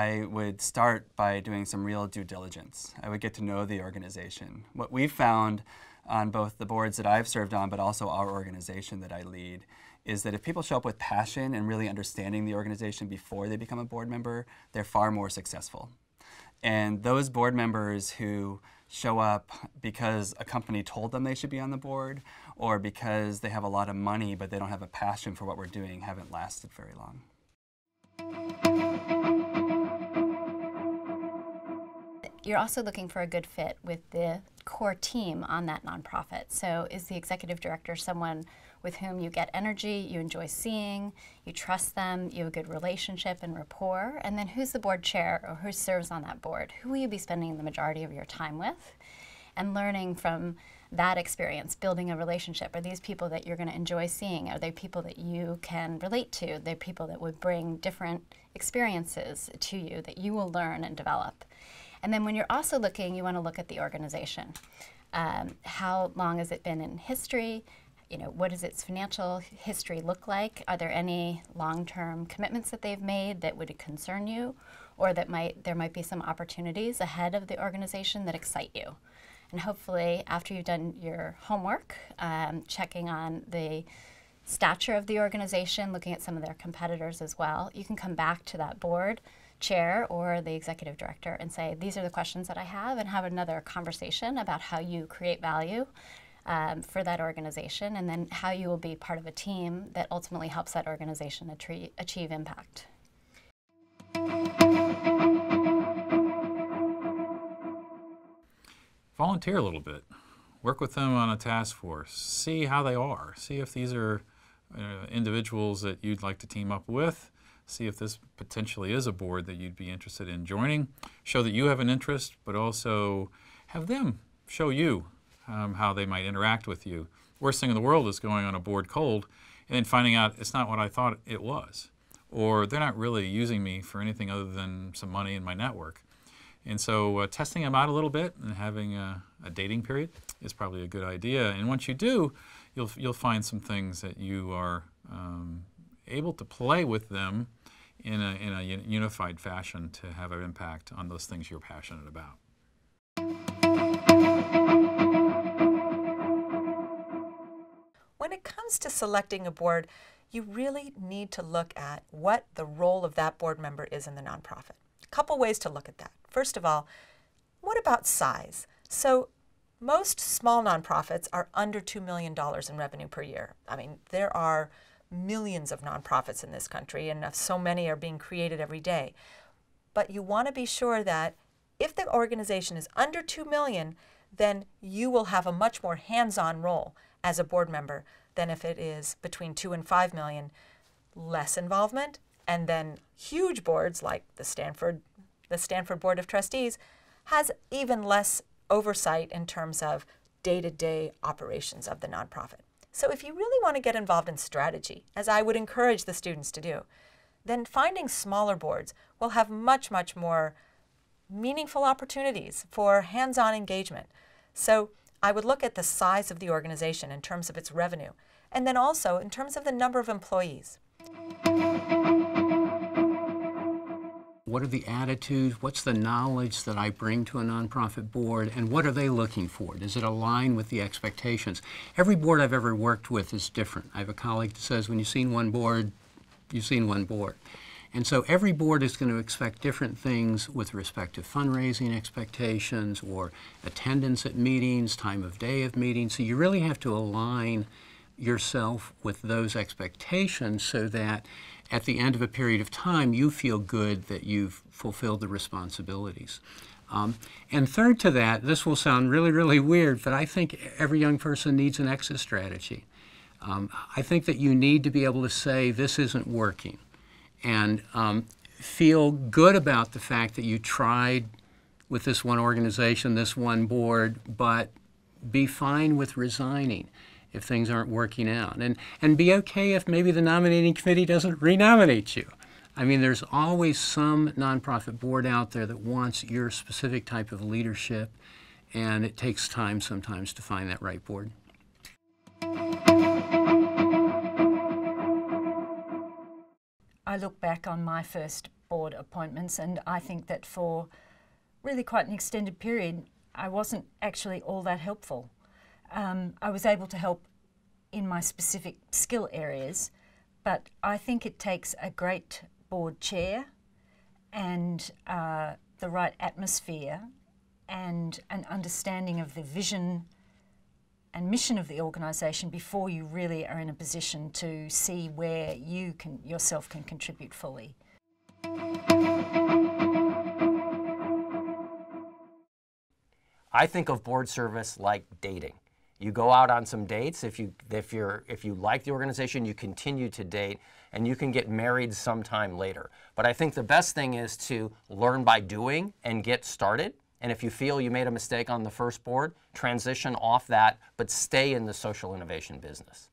I would start by doing some real due diligence. I would get to know the organization. What we found on both the boards that I've served on, but also our organization that I lead, is that if people show up with passion and really understanding the organization before they become a board member, they're far more successful. And those board members who show up because a company told them they should be on the board, or because they have a lot of money but they don't have a passion for what we're doing, haven't lasted very long. You're also looking for a good fit with the core team on that nonprofit. So is the executive director someone with whom you get energy, you enjoy seeing, you trust them, you have a good relationship and rapport? And then who's the board chair or who serves on that board? Who will you be spending the majority of your time with? And learning from that experience, building a relationship. Are these people that you're going to enjoy seeing? Are they people that you can relate to? Are they people that would bring different experiences to you that you will learn and develop? And then when you're also looking, you want to look at the organization. How long has it been in history? You know, what does its financial history look like? Are there any long-term commitments that they've made that would concern you? Or that there might be some opportunities ahead of the organization that excite you? And hopefully, after you've done your homework, checking on the stature of the organization, looking at some of their competitors as well, you can come back to that board chair or the executive director and say, these are the questions that I have, and have another conversation about how you create value for that organization, and then how you will be part of a team that ultimately helps that organization achieve impact. Volunteer a little bit. Work with them on a task force. See how they are. See if these are individuals that you'd like to team up with. See if this potentially is a board that you'd be interested in joining. Show that you have an interest, but also have them show you how they might interact with you. Worst thing in the world is going on a board cold and then finding out it's not what I thought it was, or they're not really using me for anything other than some money in my network. And so testing them out a little bit and having a dating period is probably a good idea. And once you do, you'll find some things that you are able to play with them in a unified fashion to have an impact on those things you're passionate about. When it comes to selecting a board, you really need to look at what the role of that board member is in the nonprofit. A couple ways to look at that. First of all, what about size? So most small nonprofits are under $2 million in revenue per year. I mean, there are millions of nonprofits in this country, and so many are being created every day. But you want to be sure that if the organization is under 2 million, then you will have a much more hands-on role as a board member than if it is between 2 and 5 million, less involvement, and then huge boards like the Stanford Board of Trustees has even less oversight in terms of day-to-day operations of the nonprofit. So if you really want to get involved in strategy, as I would encourage the students to do, then finding smaller boards will have much, much more meaningful opportunities for hands-on engagement. So I would look at the size of the organization in terms of its revenue, and then also in terms of the number of employees. What are the attitudes? What's the knowledge that I bring to a nonprofit board? And what are they looking for? Does it align with the expectations? Every board I've ever worked with is different. I have a colleague that says, when you've seen one board, you've seen one board. And so every board is going to expect different things with respect to fundraising expectations or attendance at meetings, time of day of meetings. So you really have to align yourself with those expectations so that at the end of a period of time, you feel good that you've fulfilled the responsibilities. And third to that, this will sound really, really weird, but I think every young person needs an exit strategy. I think that you need to be able to say, this isn't working, and feel good about the fact that you tried with this one organization, this one board, but be fine with resigning if things aren't working out. And be okay if maybe the nominating committee doesn't renominate you. I mean, there's always some nonprofit board out there that wants your specific type of leadership, and it takes time sometimes to find that right board. I look back on my first board appointments, and I think that for really quite an extended period I wasn't actually all that helpful. I was able to help in my specific skill areas, but I think it takes a great board chair and the right atmosphere and an understanding of the vision and mission of the organisation before you really are in a position to see where you can yourself can contribute fully. I think of board service like dating. You go out on some dates. If you like the organization, you continue to date, and you can get married sometime later. But I think the best thing is to learn by doing and get started. And if you feel you made a mistake on the first board, transition off that, but stay in the social innovation business.